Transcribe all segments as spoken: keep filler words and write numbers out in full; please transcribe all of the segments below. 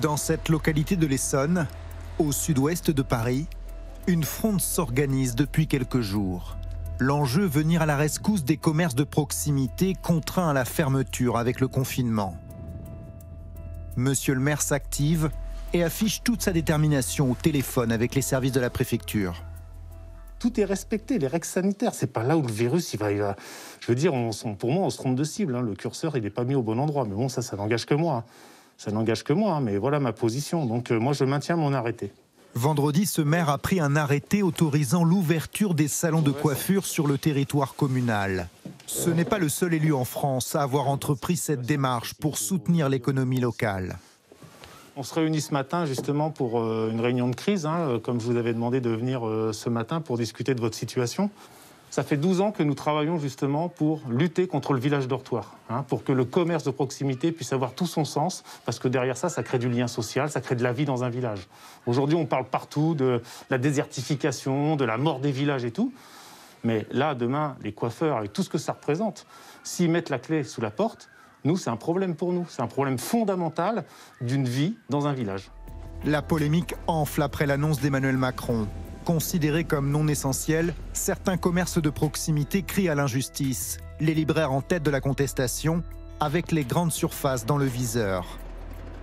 Dans cette localité de l'Essonne, au sud-ouest de Paris, une fronde s'organise depuis quelques jours. L'enjeu, venir à la rescousse des commerces de proximité contraints à la fermeture avec le confinement. Monsieur le maire s'active et affiche toute sa détermination au téléphone avec les services de la préfecture. Tout est respecté, les règles sanitaires. C'est pas là où le virus, il va... Il va... Je veux dire, on, pour moi, on se trompe de cible. Hein. Le curseur, il n'est pas mis au bon endroit. Mais bon, ça, ça n'engage que moi. Hein. Ça n'engage que moi, hein. Mais voilà ma position. Donc euh, moi, je maintiens mon arrêté. Vendredi, ce maire a pris un arrêté autorisant l'ouverture des salons de coiffure sur le territoire communal. Ce n'est pas le seul élu en France à avoir entrepris cette démarche pour soutenir l'économie locale. On se réunit ce matin justement pour une réunion de crise, hein, comme je vous avais demandé de venir ce matin pour discuter de votre situation. Ça fait douze ans que nous travaillons justement pour lutter contre le village dortoir, hein, pour que le commerce de proximité puisse avoir tout son sens, parce que derrière ça, ça crée du lien social, ça crée de la vie dans un village. Aujourd'hui, on parle partout de la désertification, de la mort des villages et tout, mais là, demain, les coiffeurs, avec tout ce que ça représente, s'ils mettent la clé sous la porte, nous, c'est un problème pour nous, c'est un problème fondamental d'une vie dans un village. La polémique enfle après l'annonce d'Emmanuel Macron. Considérés comme non essentiels, certains commerces de proximité crient à l'injustice. Les libraires en tête de la contestation, avec les grandes surfaces dans le viseur.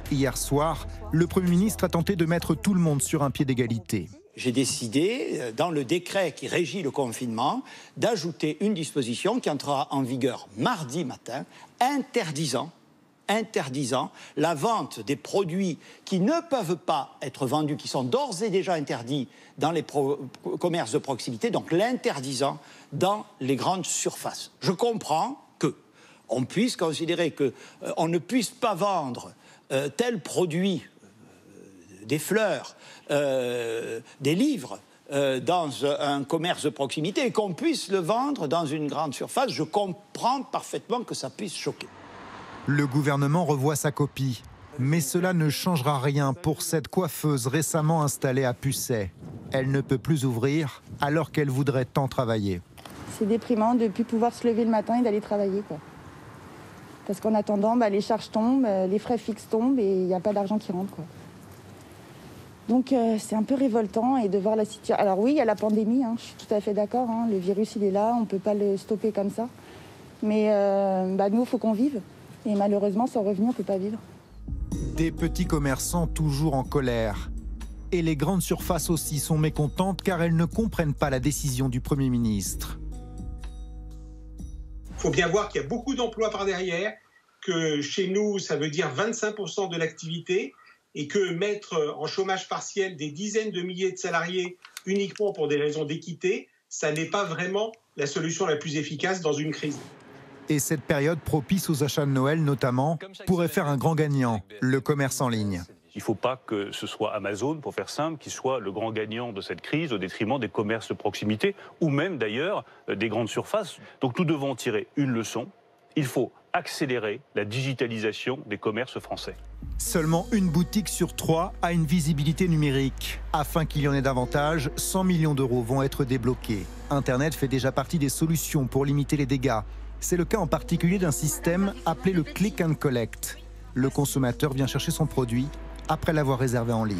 Hier soir, le Premier ministre a tenté de mettre tout le monde sur un pied d'égalité. J'ai décidé, dans le décret qui régit le confinement, d'ajouter une disposition qui entrera en vigueur mardi matin, interdisant, interdisant la vente des produits qui ne peuvent pas être vendus, qui sont d'ores et déjà interdits dans les commerces de proximité, donc l'interdisant dans les grandes surfaces. Je comprends qu'on puisse considérer qu'on euh, ne puisse pas vendre euh, tel produit, euh, des fleurs, euh, des livres, euh, dans un commerce de proximité et qu'on puisse le vendre dans une grande surface. Je comprends parfaitement que ça puisse choquer. Le gouvernement revoit sa copie, mais cela ne changera rien pour cette coiffeuse récemment installée à Pucet. Elle ne peut plus ouvrir alors qu'elle voudrait tant travailler. C'est déprimant de ne plus pouvoir se lever le matin et d'aller travailler, quoi. Parce qu'en attendant, bah, les charges tombent, les frais fixes tombent et il n'y a pas d'argent qui rentre, quoi. Donc euh, c'est un peu révoltant et de voir la situation. Alors oui, il y a la pandémie, hein, je suis tout à fait d'accord, hein, le virus il est là, on ne peut pas le stopper comme ça. Mais euh, bah, nous, il faut qu'on vive. Et malheureusement, sans revenu, on ne peut pas vivre. Des petits commerçants toujours en colère. Et les grandes surfaces aussi sont mécontentes car elles ne comprennent pas la décision du Premier ministre. Il faut bien voir qu'il y a beaucoup d'emplois par derrière, que chez nous, ça veut dire vingt-cinq pour cent de l'activité, et que mettre en chômage partiel des dizaines de milliers de salariés uniquement pour des raisons d'équité, ça n'est pas vraiment la solution la plus efficace dans une crise. Et cette période propice aux achats de Noël notamment pourrait faire un grand gagnant, le commerce en ligne. Il ne faut pas que ce soit Amazon, pour faire simple, qui soit le grand gagnant de cette crise au détriment des commerces de proximité ou même d'ailleurs des grandes surfaces. Donc nous devons tirer une leçon, il faut accélérer la digitalisation des commerces français. Seulement une boutique sur trois a une visibilité numérique. Afin qu'il y en ait davantage, cent millions d'euros vont être débloqués. Internet fait déjà partie des solutions pour limiter les dégâts. C'est le cas en particulier d'un système appelé le click and collect. Le consommateur vient chercher son produit après l'avoir réservé en ligne.